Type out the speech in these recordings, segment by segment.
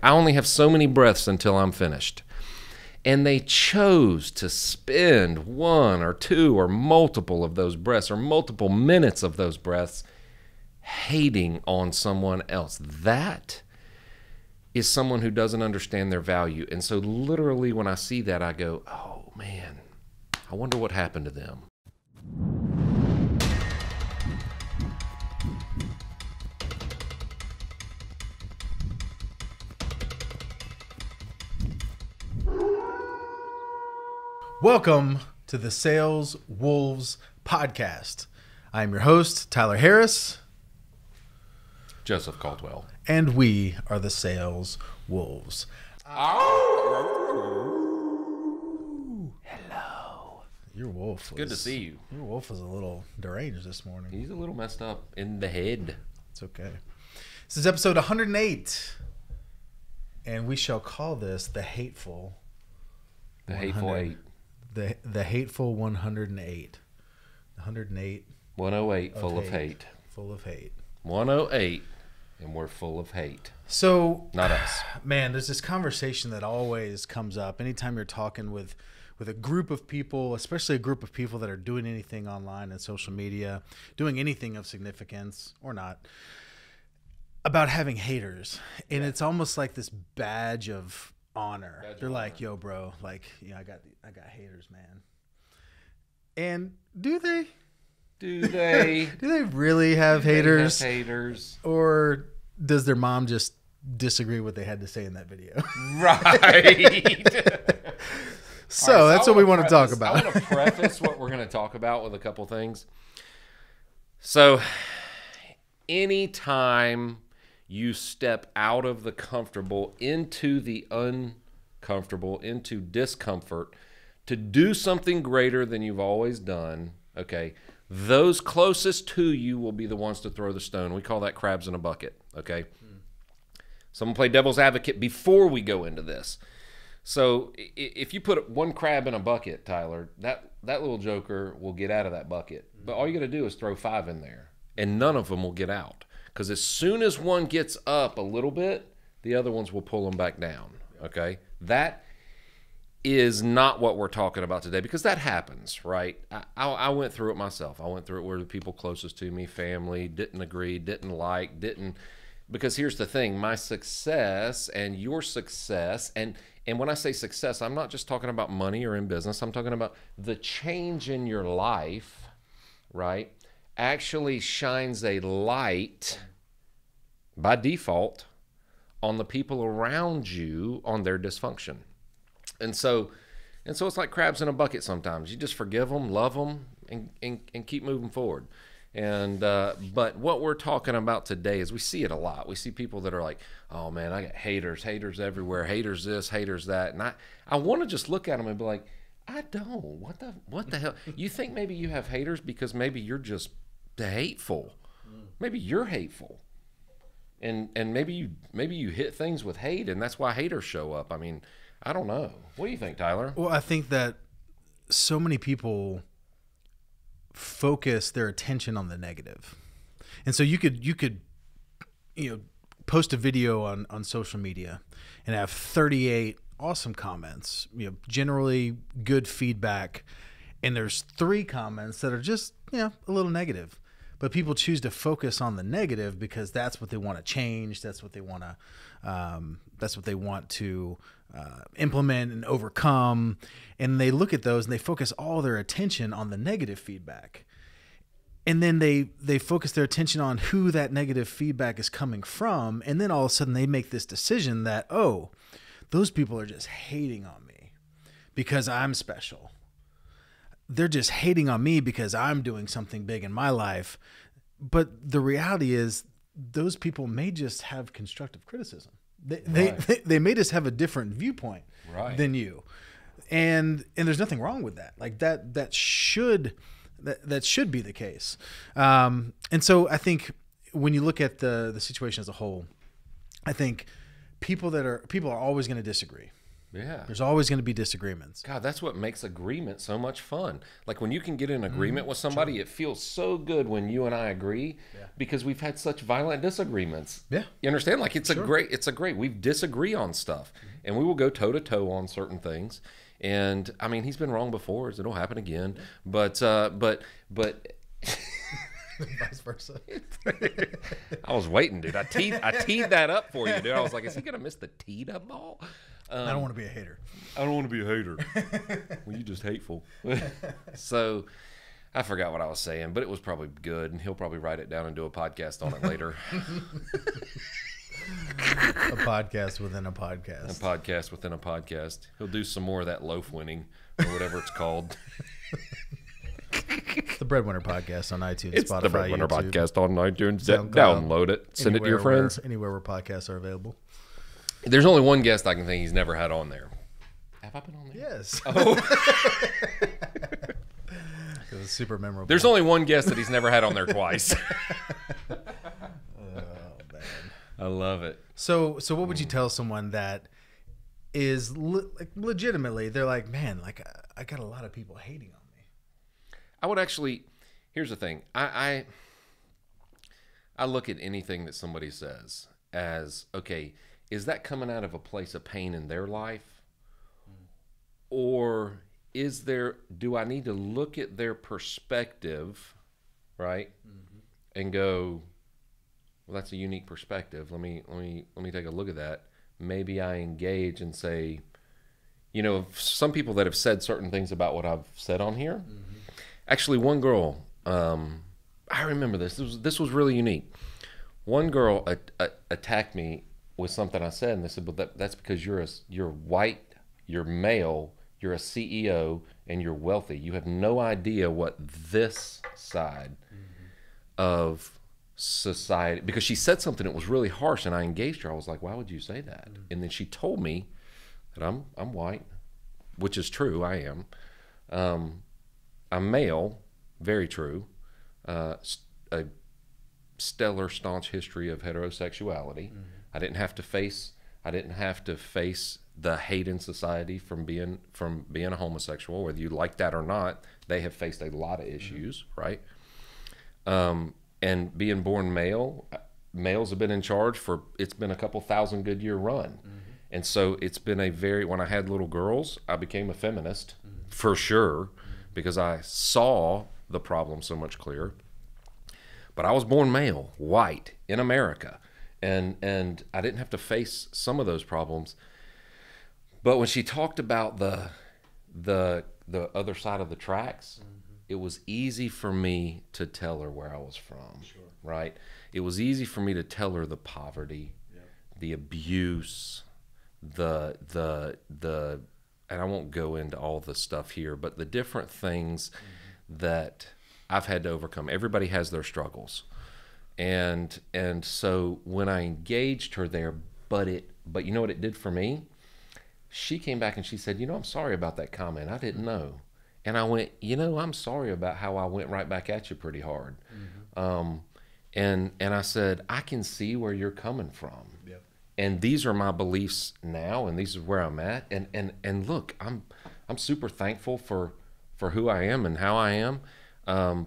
I only have so many breaths until I'm finished. And they chose to spend one or two or multiple of those breaths or multiple minutes of those breaths hating on someone else. That is someone who doesn't understand their value. And so literally when I see that, I go, oh man, I wonder what happened to them. Welcome to the Sales Wolves Podcast. I'm your host, Tyler Harris. Joseph Caldwell. And we are the Sales Wolves. Oh. Hello. Your wolf. It's good to see you. Your wolf is a little deranged this morning. He's a little messed up in the head. It's okay. This is episode 108, and we shall call this The Hateful. The Hateful Eight. The Hateful 108. 108. 108 full of hate. Full of hate. 108, and we're full of hate. So, not us. Man, there's this conversation that always comes up. Anytime you're talking with a group of people, especially a group of people that are doing anything online and social media, doing anything of significance or not, about having haters. And it's almost like this badge of honor. They're like, yo bro, like, you know, I got haters, man. And do they do they really have haters? Or does their mom just disagree with what they had to say in that video? Right. So right, that's what we want to talk about. I want to preface what we're going to talk about with a couple things. So anytime you step out of the comfortable into the uncomfortable, into discomfort, to do something greater than you've always done, okay, those closest to you will be the ones to throw the stone. We call that crabs in a bucket, okay? So I'm gonna play devil's advocate before we go into this. So if you put one crab in a bucket, Tyler, that little joker will get out of that bucket. But all you gotta do is throw five in there, and none of them will get out. Because as soon as one gets up a little bit, the other ones will pull them back down, okay? That is not what we're talking about today, because that happens, right? I went through it myself. I went through it where the people closest to me, family, didn't agree, didn't like, didn't. Because here's the thing, my success and your success, and when I say success, I'm not just talking about money or in business. I'm talking about the change in your life, right? Actually shines a light by default on the people around you, on their dysfunction. And so it's like crabs in a bucket sometimes. You just forgive them, love them, and keep moving forward. But what we're talking about today is we see it a lot. We see people that are like, oh man, I got haters, haters everywhere, haters this, haters that. And I want to just look at them and be like, I don't. What the hell? You think maybe you have haters because maybe you're just hateful. Maybe you're hateful. And maybe you hit things with hate, and that's why haters show up. I mean, I don't know. What do you think, Tyler? Well, I think that so many people focus their attention on the negative. And so you could post a video on social media and have 38 awesome comments, you know, generally good feedback, and there's 3 comments that are just, you know, a little negative. But people choose to focus on the negative because that's what they want to change, that's what they want to implement and overcome, and they look at those and they focus all their attention on the negative feedback, and then they focus their attention on who that negative feedback is coming from, and then all of a sudden they make this decision that, oh, those people are just hating on me because I'm special. They're just hating on me because I'm doing something big in my life. But the reality is those people may just have constructive criticism. They may just have a different viewpoint than you. And there's nothing wrong with that. Like that should be the case. And so I think when you look at the situation as a whole, I think people are always going to disagree. Yeah. There's always going to be disagreements. God, that's what makes agreement so much fun. Like when you can get in agreement with somebody, it feels so good when you and I agree because we've had such violent disagreements. Yeah. You understand? Like it's a great, we disagree on stuff and we will go toe to toe on certain things. And I mean, he's been wrong before, so it'll happen again, but vice versa. I was waiting, dude. I teed that up for you, dude. I was like, is he going to miss the teed up ball? I don't want to be a hater. I don't want to be a hater. Well, you're just hateful. So I forgot what I was saying, but it was probably good. And he'll probably write it down and do a podcast on it later. A podcast within a podcast. A podcast within a podcast. He'll do some more of that loaf winning or whatever it's called. The Breadwinner Podcast on iTunes, it's Spotify, the Breadwinner YouTube. Podcast on iTunes. Download it. Send it to your friends. Anywhere where podcasts are available. There's only one guest I can think he's never had on there. Have I been on there? Yes. Oh. It was super memorable. There's only one guest that he's never had on there twice. Oh, man. I love it. So what would you tell someone that is legitimately, they're like, man, like I got a lot of people hating on me? I would actually, here's the thing. I look at anything that somebody says as, okay, is that coming out of a place of pain in their life? Or is there, do I need to look at their perspective, right? And go, well, that's a unique perspective. Let me take a look at that. Maybe I engage and say, you know, some people that have said certain things about what I've said on here. Actually, one girl, I remember this. This was really unique. One girl attacked me with something I said, and they said, but that's because you're white, you're male, you're a CEO, and you're wealthy. You have no idea what this side of society, because she said something that was really harsh, and I engaged her. I was like, why would you say that? And then she told me that I'm white, which is true, I am. I'm male, very true. A stellar, staunch history of heterosexuality. I didn't have to face the hate in society from being a homosexual, whether you like that or not. They have faced a lot of issues, right? And being born male, males have been in charge for, it's been a couple thousand good year run. And so it's been a very, when I had little girls, I became a feminist for sure, because I saw the problem so much clearer. But I was born male, white, in America. And I didn't have to face some of those problems. But when she talked about the other side of the tracks, it was easy for me to tell her where I was from, right? It was easy for me to tell her the poverty, the abuse, the and I won't go into all the stuff here, but the different things that I've had to overcome. Everybody has their struggles. And so when I engaged her there, but you know what it did for me? She came back and she said, you know, I'm sorry about that comment. I didn't know. And I went, you know, I'm sorry about how I went right back at you pretty hard. And I said, I can see where you're coming from. And these are my beliefs now, and these are where I'm at. And look, I'm super thankful for who I am and how I am.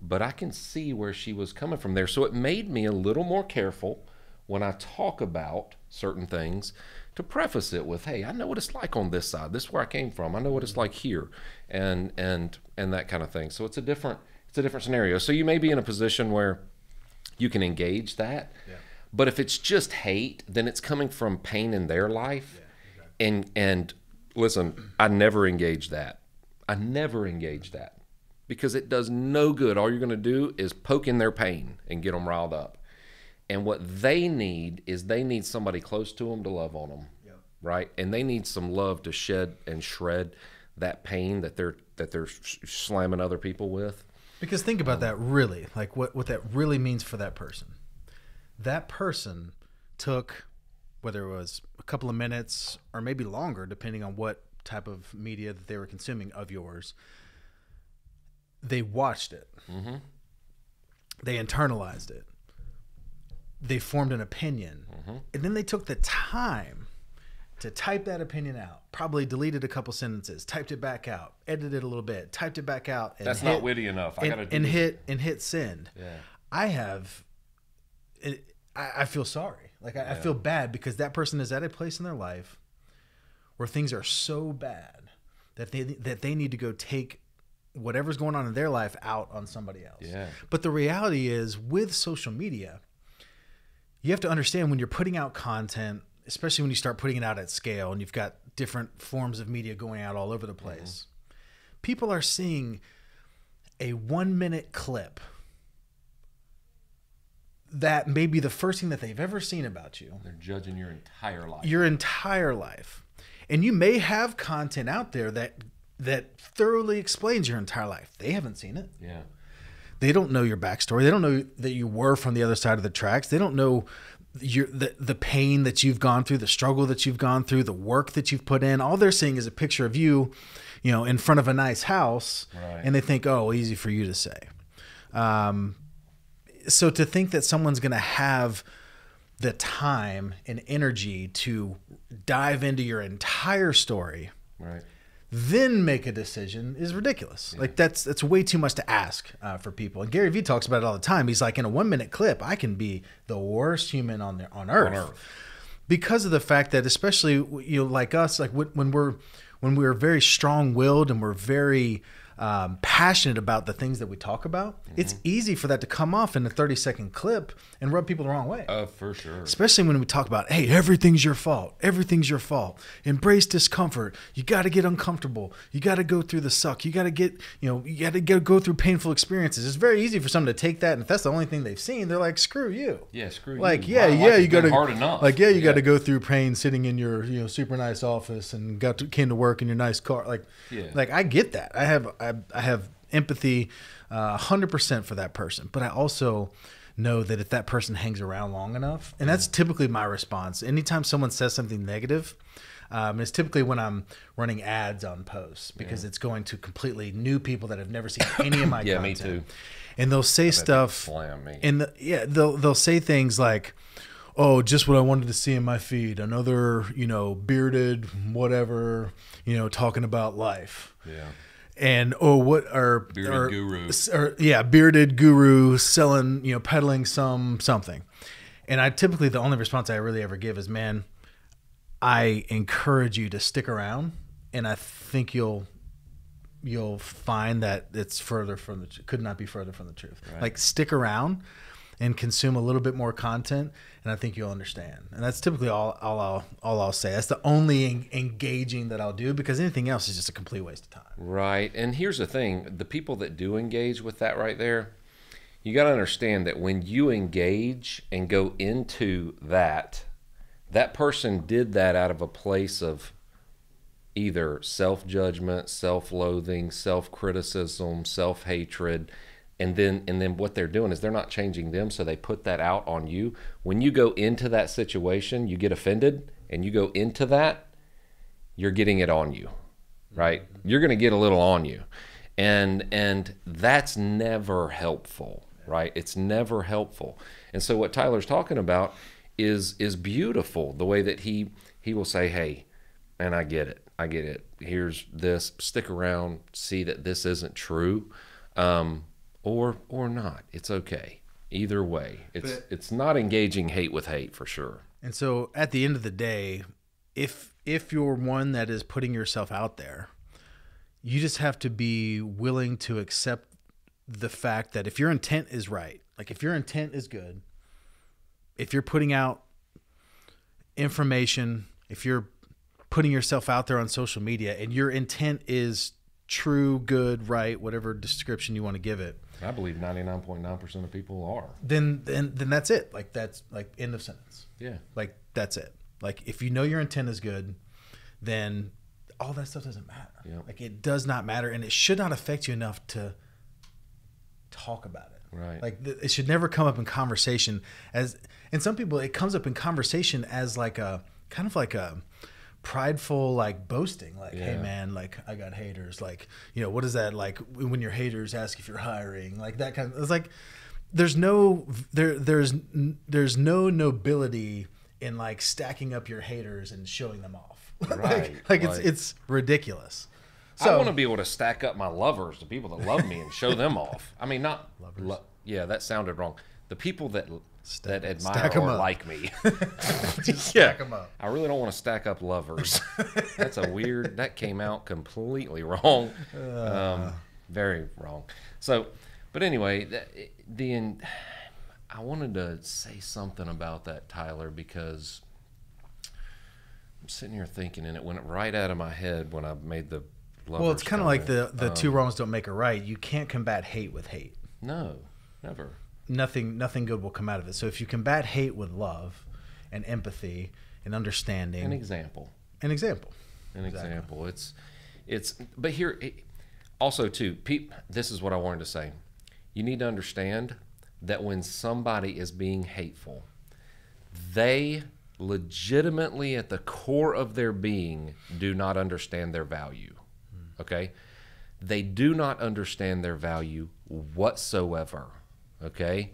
But I can see where she was coming from there. So it made me a little more careful when I talk about certain things to preface it with, hey, I know what it's like on this side. This is where I came from. I know what it's like here, and that kind of thing. So it's a different scenario. So you may be in a position where you can engage that, but if it's just hate, then it's coming from pain in their life. And listen, I never engage that. Because it does no good. All you're gonna do is poke in their pain and get them riled up. And what they need is they need somebody close to them to love on them, right? And they need some love to shed and shred that pain that they're slamming other people with. Because think about that really, like what that really means for that person. That person took, whether it was a couple of minutes or maybe longer, depending on what type of media that they were consuming of yours, they watched it. They internalized it. They formed an opinion. And then they took the time to type that opinion out, probably deleted a couple sentences, typed it back out, edited it a little bit, typed it back out. And that's not witty enough. I gotta do this. Hit send. Yeah. I feel sorry. Like I feel bad because that person is at a place in their life where things are so bad that they need to go take whatever's going on in their life out on somebody else. Yeah. But the reality is, with social media, you have to understand when you're putting out content, especially when you start putting it out at scale and you've got different forms of media going out all over the place, people are seeing a 1-minute clip that may be the first thing that they've ever seen about you. They're judging your entire life. Your entire life. And you may have content out there that thoroughly explains your entire life. They haven't seen it. Yeah. They don't know your backstory. They don't know that you were from the other side of the tracks. They don't know the pain that you've gone through, the struggle that you've gone through, the work that you've put in. All they're seeing is a picture of you, you know, in front of a nice house, right, and they think, oh, easy for you to say. So to think that someone's going to have the time and energy to dive into your entire story, right, then make a decision is ridiculous. Yeah. Like that's way too much to ask for people. And Gary Vee talks about it all the time. He's like, in a 1-minute clip, I can be the worst human on earth. Because of the fact that, especially, you know, like us, like when we're very strong-willed and we're very passionate about the things that we talk about, it's easy for that to come off in a 30-second clip and rub people the wrong way. For sure. Especially when we talk about, hey, everything's your fault. Everything's your fault. Embrace discomfort. You got to get uncomfortable. You got to go through the suck. You got to get, you know, you got to go through painful experiences. It's very easy for someone to take that, and if that's the only thing they've seen, they're like, screw you. Yeah, screw you. Like, yeah, yeah, you got to hard enough. Like, yeah, you got to go through pain sitting in your, you know, super nice office and came to work in your nice car. Like, yeah, like I get that. I have empathy 100% for that person, but I also know that if that person hangs around long enough, and that's typically my response. Anytime someone says something negative, it's typically when I'm running ads on posts, because it's going to completely new people that have never seen any of my content. Yeah, me too. And they'll say stuff, and they'll say things like, oh, just what I wanted to see in my feed. Another, you know, bearded whatever, you know, talking about life. Yeah. And bearded guru selling, you know, peddling something. And I typically, the only response I really ever give is, man, I encourage you to stick around, and I think you'll find that it's could not be further from the truth. Right. Like, stick around and consume a little bit more content, and I think you'll understand. And that's typically all I'll say. That's the only engaging that I'll do, because anything else is just a complete waste of time. Right, and here's the thing. The people that do engage with that right there, you gotta understand that when you engage and go into that, that person did that out of a place of either self-judgment, self-loathing, self-criticism, self-hatred, and then what they're doing is they're not changing them, so they put that out on you. When you go into that situation, you get offended, and you go into that, you're getting it on you, right? You're gonna get a little on you. And that's never helpful, right? It's never helpful. And so what Tyler's talking about is beautiful, the way that he will say, hey, and I get it. Here's this, stick around, see that this isn't true. Or not. It's okay. Either way. It's not engaging hate with hate, for sure. And so at the end of the day, if you're one that is putting yourself out there, you just have to be willing to accept the fact that if your intent is right, like if your intent is good, if you're putting out information, if you're putting yourself out there on social media and your intent is true, good, right, whatever description you want to give it, I believe 99.9% of people are. Then that's it. Like that's like end of sentence. Yeah. Like that's it. Like if you know your intent is good, then all that stuff doesn't matter. Yep. Like it does not matter, and it should not affect you enough to talk about it. Right. Like it should never come up in conversation as, and some people it comes up in conversation as like a kind of like a prideful, like boasting, like, hey man, like I got haters, like, you know, what is that? Like when your haters ask if you're hiring, like that kind of, it's like, there's no nobility in like stacking up your haters and showing them off. Right. like it's ridiculous. So, I want to be able to stack up my lovers, the people that love me, and show them off. I mean, not lovers. Yeah, that sounded wrong. The people that admire or like me. Just stack them up. I really don't want to stack up lovers. That's a weird. That came out completely wrong. Very wrong. So, but anyway, I wanted to say something about that, Tyler, because I'm sitting here thinking, and it went right out of my head when I made the. Well, it's kind of like the two wrongs don't make a right. You can't combat hate with hate. No, never. Nothing good will come out of it. So if you combat hate with love and empathy and understanding. An example. It's but here also too, Pete, this is what I wanted to say. You need to understand that when somebody is being hateful, they legitimately at the core of their being do not understand their value. Okay, they do not understand their value whatsoever. Okay,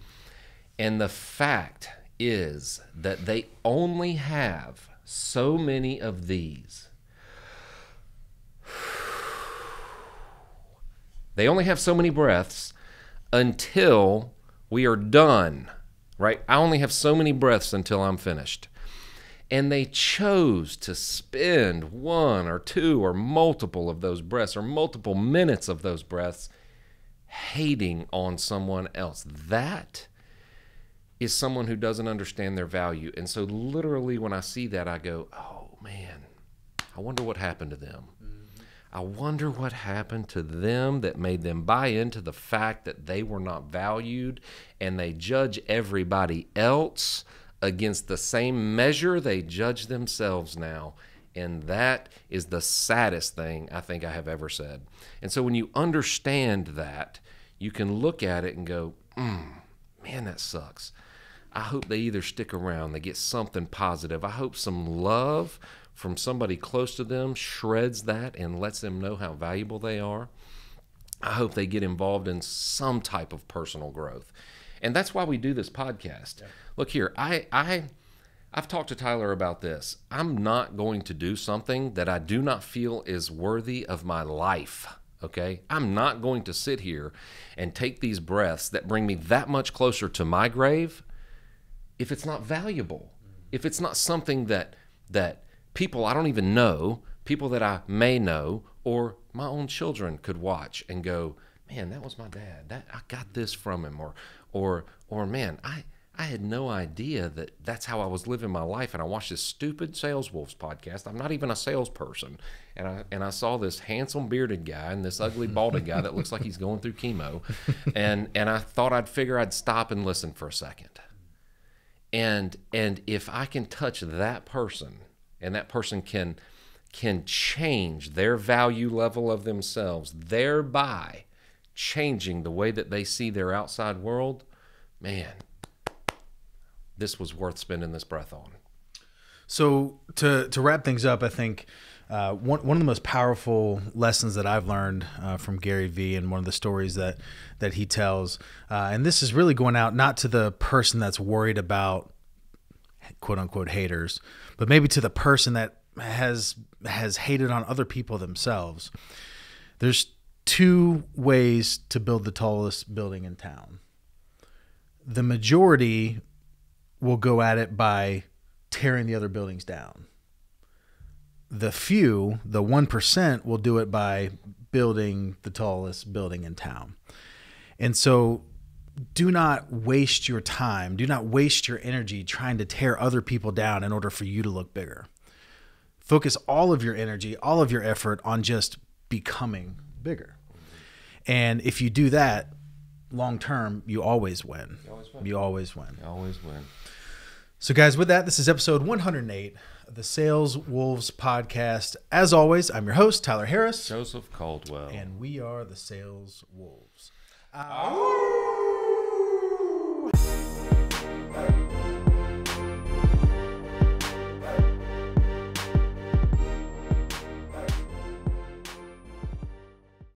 and the fact is that they only have so many of these. They only have so many breaths until we are done, right? I only have so many breaths until I'm finished. And they chose to spend one or two or multiple of those breaths or multiple minutes of those breaths hating on someone else. That is someone who doesn't understand their value. And so literally when I see that, I go, oh man, I wonder what happened to them. I wonder what happened to them that made them buy into the fact that they were not valued, and they judge everybody else against the same measure they judge themselves now. And that is the saddest thing I think I have ever said. And so when you understand that, you can look at it and go, man, that sucks. I hope they either stick around, they get something positive. I hope some love from somebody close to them shreds that and lets them know how valuable they are. I hope they get involved in some type of personal growth. And that's why we do this podcast. Yeah. Look here, I've talked to Tyler about this. I'm not going to do something that I do not feel is worthy of my life, okay? I'm not going to sit here and take these breaths that bring me that much closer to my grave if it's not valuable, if it's not something that people I don't even know, people that I may know, or my own children could watch and go, man, that was my dad. That I got this from him, or man, I had no idea that that's how I was living my life, and I watched this stupid Sales Wolves podcast. I'm not even a salesperson, and I saw this handsome bearded guy and this ugly balded guy that looks like he's going through chemo, and I thought I'd stop and listen for a second, and if I can touch that person, and that person can change their value level of themselves, thereby changing the way that they see their outside world, man, this was worth spending this breath on. So to wrap things up, I think one of the most powerful lessons that I've learned from Gary Vee, and one of the stories that he tells, and this is really going out not to the person that's worried about quote unquote haters, but maybe to the person that has hated on other people themselves. There's two ways to build the tallest building in town. The majority will go at it by tearing the other buildings down. The few, the 1%, will do it by building the tallest building in town. And so do not waste your time, do not waste your energy trying to tear other people down in order for you to look bigger. Focus all of your energy, all of your effort on just becoming bigger. And if you do that long term, you always win. You always win. You always win. You always win. So guys, with that, this is episode 108 of the Sales Wolves Podcast. As always, I'm your host, Tyler Harris. Joseph Caldwell. And we are the Sales Wolves.